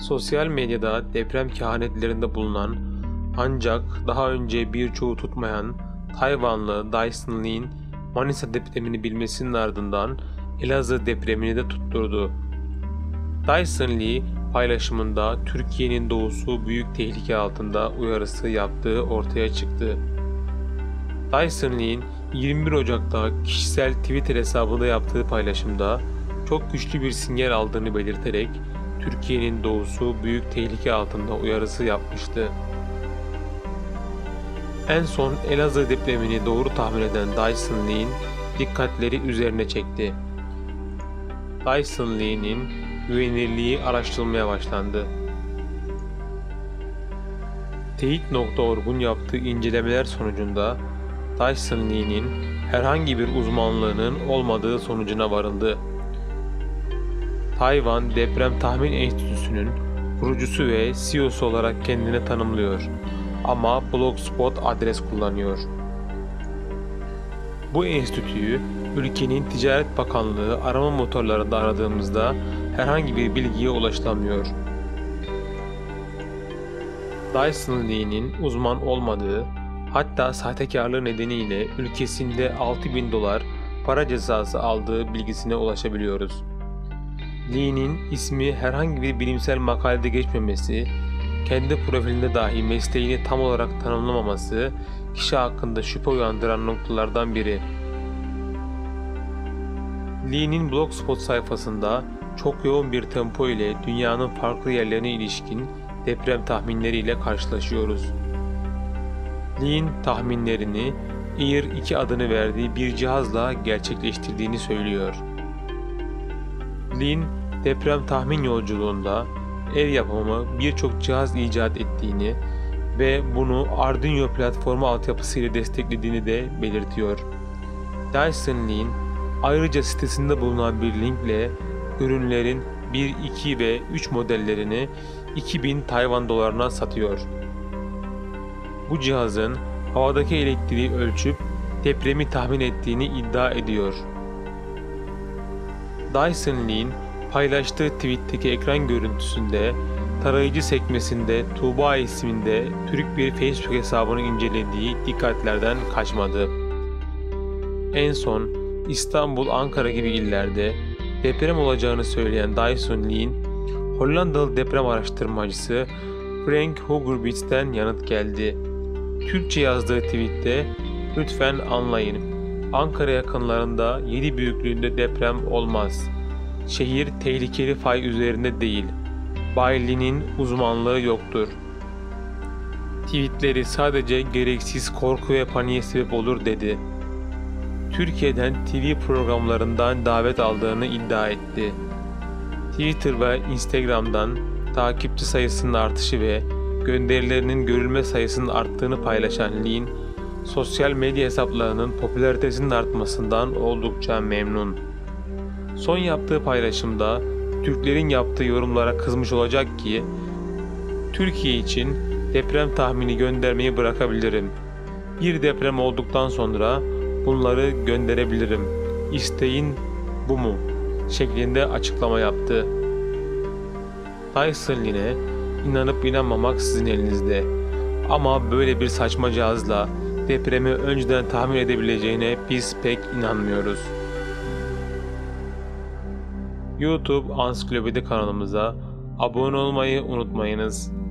Sosyal medyada deprem kehanetlerinde bulunan ancak daha önce birçoğu tutmayan Tayvanlı Dyson Lin, Manisa depremini bilmesinin ardından Elazığ depremini de tutturdu. Dyson Lin paylaşımında Türkiye'nin doğusu büyük tehlike altında uyarısı yaptığı ortaya çıktı. Dyson Lin 21 Ocak'ta kişisel Twitter hesabında yaptığı paylaşımda çok güçlü bir sinyal aldığını belirterek Türkiye'nin doğusu büyük tehlike altında uyarısı yapmıştı. En son Elazığ depremini doğru tahmin eden Dyson Lin dikkatleri üzerine çekti. Dyson Lin'in güvenilirliği araştırılmaya başlandı. Teyit.org'un yaptığı incelemeler sonucunda Dyson Lin'in herhangi bir uzmanlığının olmadığı sonucuna varıldı. Tayvan Deprem Tahmin Enstitüsü'nün kurucusu ve CEO'su olarak kendini tanımlıyor ama Blogspot adres kullanıyor. Bu enstitüyü ülkenin Ticaret Bakanlığı arama motorlarında aradığımızda herhangi bir bilgiye ulaşılamıyor. Dyson Lin'in uzman olmadığı, hatta sahtekarlığı nedeniyle ülkesinde $6.000 para cezası aldığı bilgisine ulaşabiliyoruz. Lin'in ismi herhangi bir bilimsel makalede geçmemesi, kendi profilinde dahi mesleğini tam olarak tanımlamaması kişi hakkında şüphe uyandıran noktalardan biri. Lin'in Blogspot sayfasında çok yoğun bir tempo ile dünyanın farklı yerlerine ilişkin deprem tahminleriyle karşılaşıyoruz. Lin tahminlerini IR-2 adını verdiği bir cihazla gerçekleştirdiğini söylüyor. Lin, deprem tahmin yolculuğunda el yapımı birçok cihaz icat ettiğini ve bunu Arduino platformu altyapısı ile desteklediğini de belirtiyor. Dyson Lin, ayrıca sitesinde bulunan bir linkle ürünlerin 1, 2 ve 3 modellerini 2000 Tayvan dolarına satıyor. Bu cihazın havadaki elektriği ölçüp depremi tahmin ettiğini iddia ediyor. Dyson Lin paylaştığı tweet'teki ekran görüntüsünde tarayıcı sekmesinde Tuğba isminde Türk bir Facebook hesabını incelediği dikkatlerden kaçmadı. En son İstanbul, Ankara gibi illerde deprem olacağını söyleyen Dyson Lin, Hollandalı deprem araştırmacısı Frank Hoogerbitz'ten yanıt geldi. Türkçe yazdığı tweet'te "Lütfen anlayın. Ankara yakınlarında 7 büyüklüğünde deprem olmaz. Şehir tehlikeli fay üzerinde değil. Bay Lin'in uzmanlığı yoktur. Tweetleri sadece gereksiz korku ve paniğe sebep olur" dedi. Türkiye'den TV programlarından davet aldığını iddia etti. Twitter ve Instagram'dan takipçi sayısının artışı ve gönderilerinin görülme sayısının arttığını paylaşan Lin, sosyal medya hesaplarının popülaritesinin artmasından oldukça memnun. Son yaptığı paylaşımda Türklerin yaptığı yorumlara kızmış olacak ki, "Türkiye için deprem tahmini göndermeyi bırakabilirim. Bir deprem olduktan sonra bunları gönderebilirim. İsteğin bu mu?" şeklinde açıklama yaptı. Dyson Lin'e inanıp inanmamak sizin elinizde. Ama böyle bir saçma cihazla depremi önceden tahmin edebileceğine biz pek inanmıyoruz. Youtube Ansiklopedi kanalımıza abone olmayı unutmayınız.